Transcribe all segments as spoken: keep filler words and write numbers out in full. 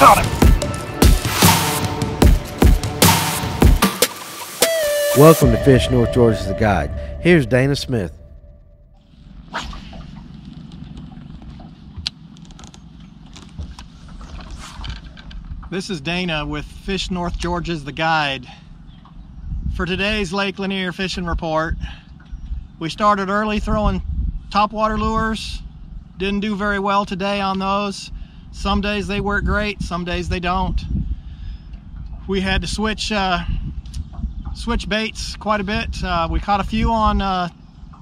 Got him. Welcome to Fish North Georgia, The Guide. Here's Dana Smith. This is Dana with Fish North Georgia's The Guide. For today's Lake Lanier fishing report, we started early throwing topwater lures. Didn't do very well today on those. Some days they work great, some days they don't. We had to switch uh, switch baits quite a bit. Uh, we caught a few on uh,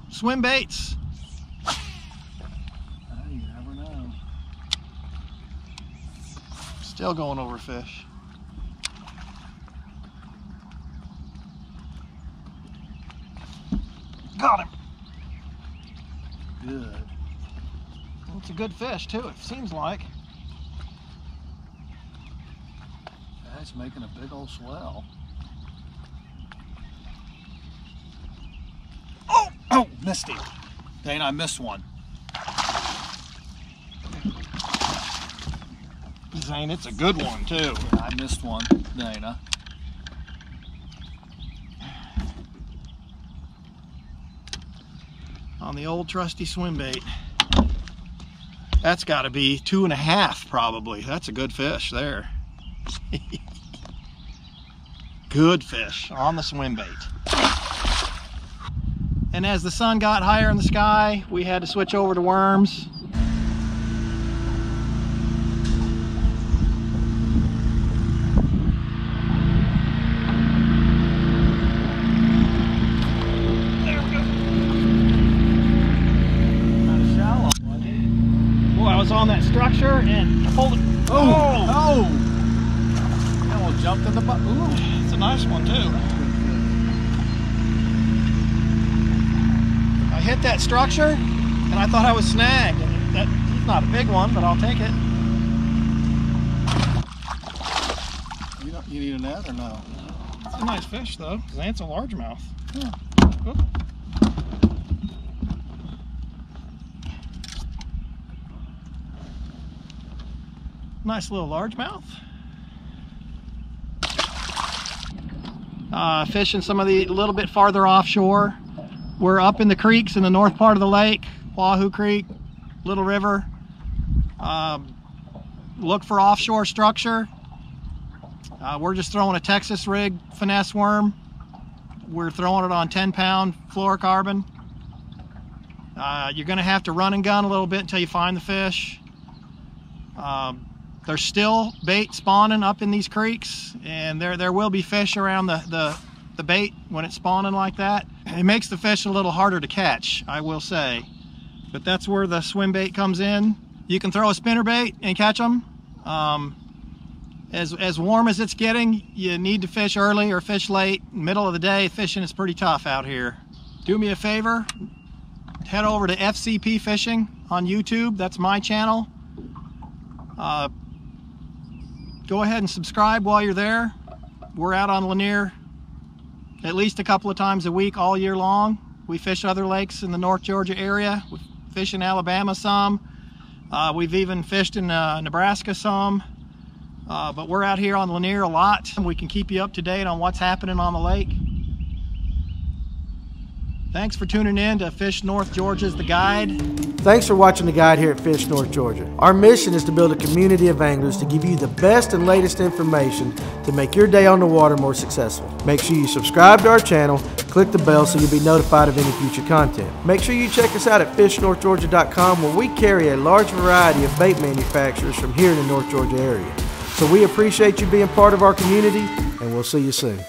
swim baits. You never know. Still going over fish. Got him. Good. It's a good fish too, it seems like. That's making a big old swell. Oh! Oh! Missed him. Dana, I missed one. Zane, it's a good one too. Yeah, I missed one, Dana. On the old trusty swim bait. That's got to be two and a half, probably. That's a good fish there. Good fish on the swim bait. And as the sun got higher in the sky, we had to switch over to worms. Structure and hold it. Oh, oh! That will jump to the butt. Ooh, it's a nice one too. I hit that structure and I thought I was snagged. And that, he's not a big one, but I'll take it. You don't, you need a net or no? It's a nice fish though. That's a largemouth. Yeah. Oop. Nice little largemouth. Uh, fishing some of the a little bit farther offshore. We're up in the creeks in the north part of the lake, Wahoo Creek, Little River. Uh, look for offshore structure. Uh, we're just throwing a Texas rig finesse worm. We're throwing it on ten pound fluorocarbon. Uh, you're gonna have to run and gun a little bit until you find the fish. Um, There's still bait spawning up in these creeks, and there there will be fish around the, the, the bait when it's spawning like that. It makes the fish a little harder to catch, I will say. But that's where the swim bait comes in. You can throw a spinner bait and catch them. Um, as, as warm as it's getting, you need to fish early or fish late. Middle of the day, fishing is pretty tough out here. Do me a favor, head over to F C P Fishing on YouTube. That's my channel. Uh, Go ahead and subscribe while you're there. We're out on Lanier at least a couple of times a week all year long. We fish other lakes in the North Georgia area. We fish in Alabama some. Uh, we've even fished in uh, Nebraska some. Uh, but we're out here on Lanier a lot. We can keep you up to date on what's happening on the lake. Thanks for tuning in to Fish North Georgia's The Guide. Thanks for watching The Guide here at Fish North Georgia. Our mission is to build a community of anglers to give you the best and latest information to make your day on the water more successful. Make sure you subscribe to our channel, click the bell so you'll be notified of any future content. Make sure you check us out at fish north georgia dot com, where we carry a large variety of bait manufacturers from here in the North Georgia area. So we appreciate you being part of our community, and we'll see you soon.